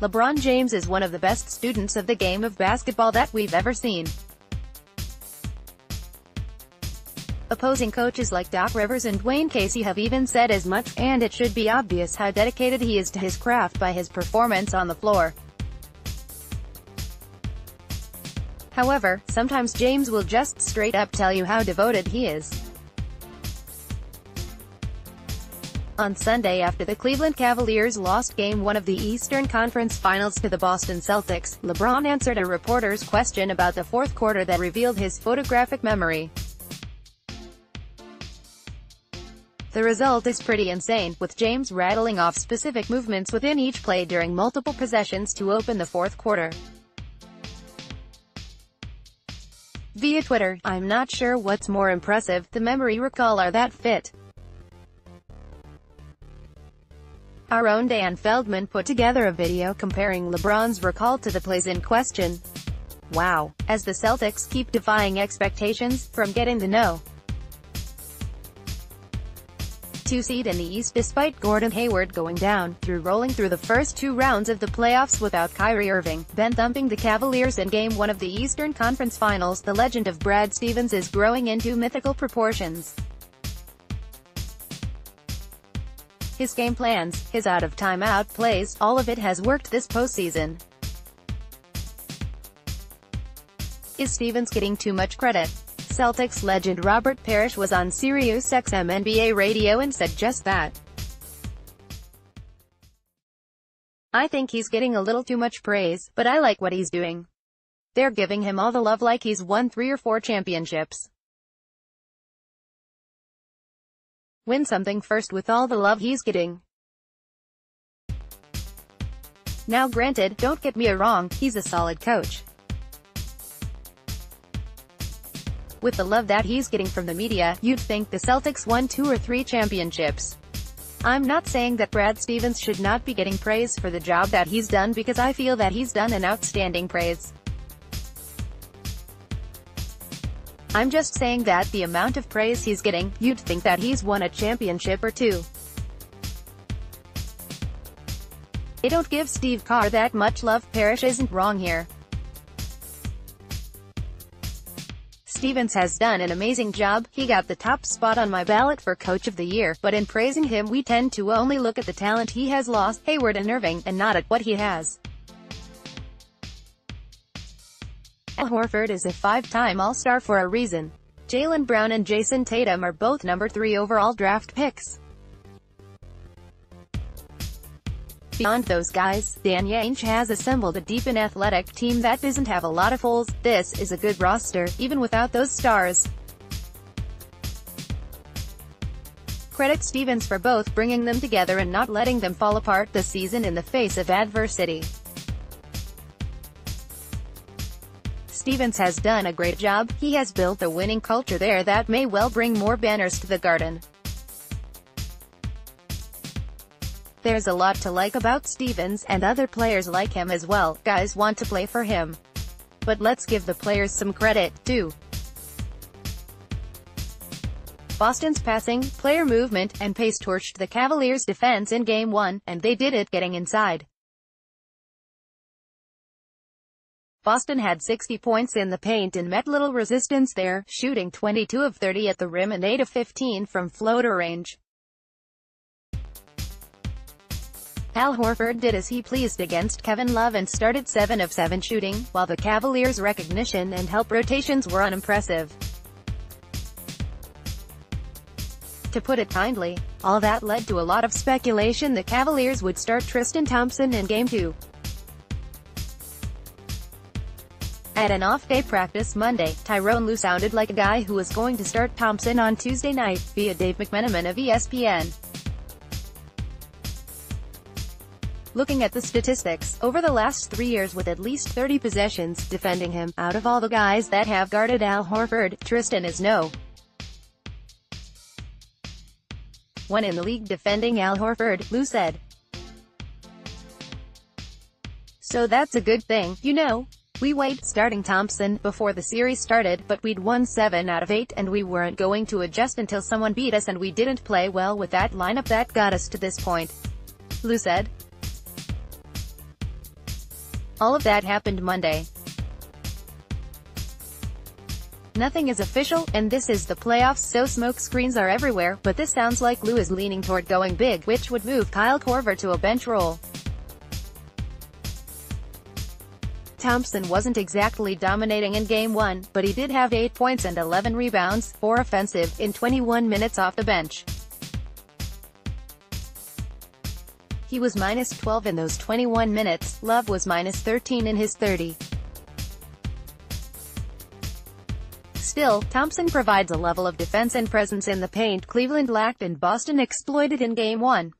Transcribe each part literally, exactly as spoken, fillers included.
LeBron James is one of the best students of the game of basketball that we've ever seen. Opposing coaches like Doc Rivers and Dwayne Casey have even said as much, and it should be obvious how dedicated he is to his craft by his performance on the floor. However, sometimes James will just straight up tell you how devoted he is. On Sunday, after the Cleveland Cavaliers lost Game one of the Eastern Conference Finals to the Boston Celtics, LeBron answered a reporter's question about the fourth quarter that revealed his photographic memory. The result is pretty insane, with James rattling off specific movements within each play during multiple possessions to open the fourth quarter. Via Twitter, "I'm not sure what's more impressive, the memory recall or that fit." Our own Dan Feldman put together a video comparing LeBron's recall to the plays in question. Wow, as the Celtics keep defying expectations, from getting the no two seed in the East despite Gordon Hayward going down, through rolling through the first two rounds of the playoffs without Kyrie Irving, then thumping the Cavaliers in Game one of the Eastern Conference Finals, the legend of Brad Stevens is growing into mythical proportions. His game plans, his out-of-timeout plays, all of it has worked this postseason. Is Stevens getting too much credit? Celtics legend Robert Parrish was on SiriusXM N B A radio and said just that. "I think he's getting a little too much praise, but I like what he's doing. They're giving him all the love like he's won three or four championships. Win something first with all the love he's getting." Now granted, don't get me wrong, he's a solid coach. With the love that he's getting from the media, you'd think the Celtics won two or three championships. I'm not saying that Brad Stevens should not be getting praise for the job that he's done, because I feel that he's done an outstanding praise. I'm just saying that the amount of praise he's getting, you'd think that he's won a championship or two. They don't give Steve Kerr that much love. Parrish isn't wrong here. Stevens has done an amazing job. He got the top spot on my ballot for Coach of the Year, but in praising him we tend to only look at the talent he has lost, Hayward and Irving, and not at what he has. Al Horford is a five-time All-Star for a reason. Jaylen Brown and Jason Tatum are both number three overall draft picks. Beyond those guys, Danny Ainge has assembled a deep and athletic team that doesn't have a lot of holes. This is a good roster, even without those stars. Credit Stevens for both bringing them together and not letting them fall apart this season in the face of adversity. Stevens has done a great job. He has built a winning culture there that may well bring more banners to the Garden. There's a lot to like about Stevens, and other players like him as well. Guys want to play for him. But let's give the players some credit, too. Boston's passing, player movement, and pace torched the Cavaliers' defense in Game one, and they did it getting inside. Boston had sixty points in the paint and met little resistance there, shooting twenty-two of thirty at the rim and eight of fifteen from floater range. Al Horford did as he pleased against Kevin Love and started seven of seven shooting, while the Cavaliers' recognition and help rotations were unimpressive. To put it kindly, all that led to a lot of speculation the Cavaliers would start Tristan Thompson in Game two. At an off-day practice Monday, Tyrone Lu sounded like a guy who was going to start Thompson on Tuesday night, via Dave McMenamin of E S P N. Looking at the statistics, over the last three years with at least thirty possessions defending him, out of all the guys that have guarded Al Horford, Tristan is no one in the league defending Al Horford, Lu said. So that's a good thing, you know. We weighed starting Thompson before the series started, but we'd won seven out of eight and we weren't going to adjust until someone beat us, and we didn't play well with that lineup that got us to this point," Lu said. All of that happened Monday. Nothing is official, and this is the playoffs, so smoke screens are everywhere, but this sounds like Lou is leaning toward going big, which would move Kyle Korver to a bench role. Thompson wasn't exactly dominating in Game one, but he did have eight points and eleven rebounds, four offensive, in twenty-one minutes off the bench. He was minus twelve in those twenty-one minutes, Love was minus thirteen in his thirty. Still, Thompson provides a level of defense and presence in the paint Cleveland lacked and Boston exploited in Game one.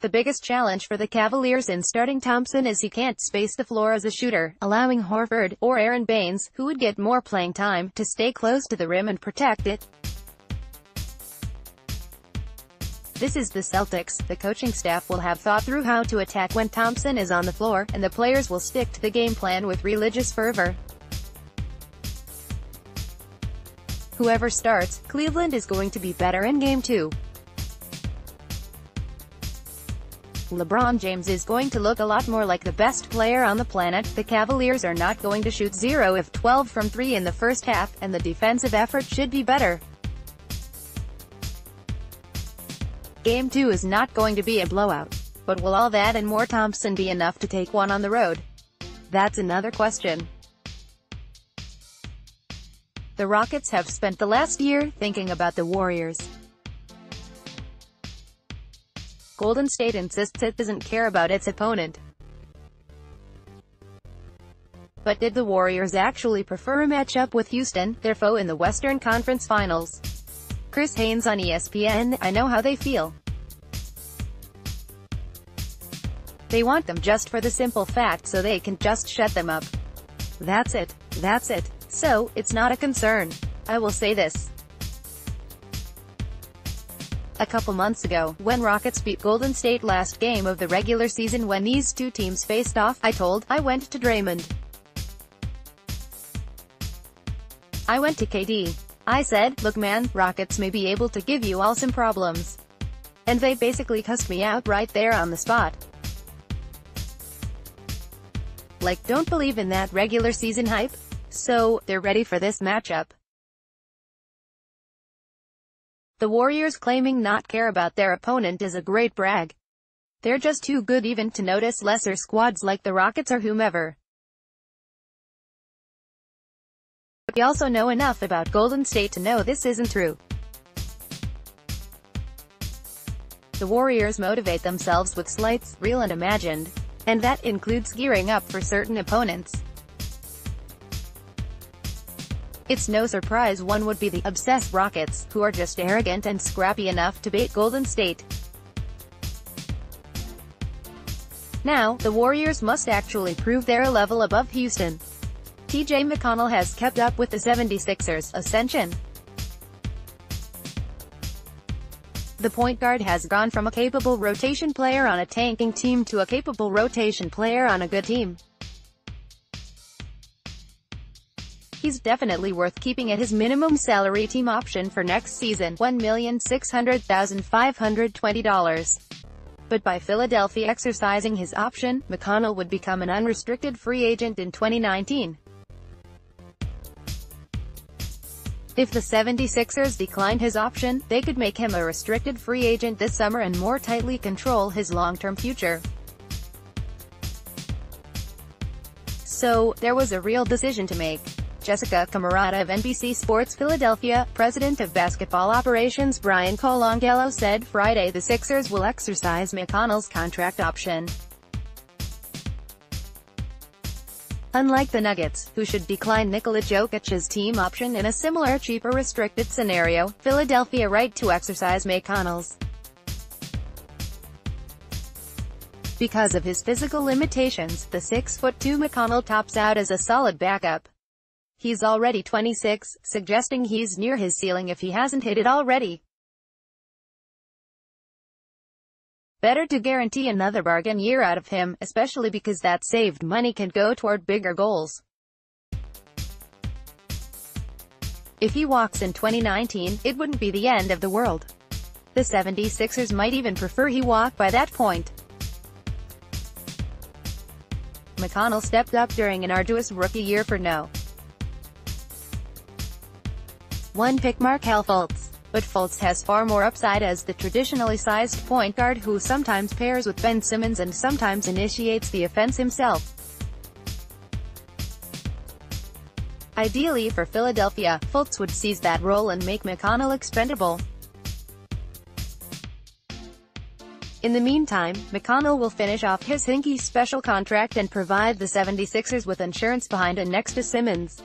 The biggest challenge for the Cavaliers in starting Thompson is he can't space the floor as a shooter, allowing Horford, or Aaron Baines, who would get more playing time, to stay close to the rim and protect it. This is the Celtics. The coaching staff will have thought through how to attack when Thompson is on the floor, and the players will stick to the game plan with religious fervor. Whoever starts, Cleveland is going to be better in Game two. LeBron James is going to look a lot more like the best player on the planet. The Cavaliers are not going to shoot zero of twelve from three in the first half, and the defensive effort should be better. Game two is not going to be a blowout. But will all that and more Thompson be enough to take one on the road? That's another question. The Rockets have spent the last year thinking about the Warriors. Golden State insists it doesn't care about its opponent. But did the Warriors actually prefer a matchup with Houston, their foe in the Western Conference Finals? Chris Haynes on E S P N, I know how they feel. They want them just for the simple fact so they can just shut them up. That's it. That's it. So, it's not a concern. I will say this. A couple months ago, when Rockets beat Golden State last game of the regular season when these two teams faced off, I told, I went to Draymond. I went to K D. I said, look man, Rockets may be able to give you all some problems. And they basically cussed me out right there on the spot. Like, don't believe in that regular season hype? So, they're ready for this matchup. The Warriors claiming not care about their opponent is a great brag. They're just too good even to notice lesser squads like the Rockets or whomever. But we also know enough about Golden State to know this isn't true. The Warriors motivate themselves with slights, real and imagined. And that includes gearing up for certain opponents. It's no surprise one would be the obsessed Rockets, who are just arrogant and scrappy enough to bait Golden State. Now, the Warriors must actually prove they're a level above Houston. T J McConnell has kept up with the seventy-sixers' ascension. The point guard has gone from a capable rotation player on a tanking team to a capable rotation player on a good team. He's definitely worth keeping at his minimum salary team option for next season, one million six hundred thousand five hundred twenty dollars. But by Philadelphia exercising his option, McConnell would become an unrestricted free agent in twenty nineteen. If the seventy-sixers declined his option, they could make him a restricted free agent this summer and more tightly control his long-term future. So, there was a real decision to make. Jessica Camarata of N B C Sports Philadelphia, president of basketball operations Brian Colangelo said Friday the Sixers will exercise McConnell's contract option. Unlike the Nuggets, who should decline Nikola Jokic's team option in a similar cheaper restricted scenario, Philadelphia right to exercise McConnell's. Because of his physical limitations, the six foot two McConnell tops out as a solid backup. He's already twenty-six, suggesting he's near his ceiling if he hasn't hit it already. Better to guarantee another bargain year out of him, especially because that saved money can go toward bigger goals. If he walks in twenty nineteen, it wouldn't be the end of the world. The seventy-sixers might even prefer he walk by that point. McConnell stepped up during an arduous rookie year for no. one pick Markel Fultz. But Fultz has far more upside as the traditionally sized point guard who sometimes pairs with Ben Simmons and sometimes initiates the offense himself. Ideally for Philadelphia, Fultz would seize that role and make McConnell expendable. In the meantime, McConnell will finish off his Hinkie special contract and provide the seventy-sixers with insurance behind and next to Simmons.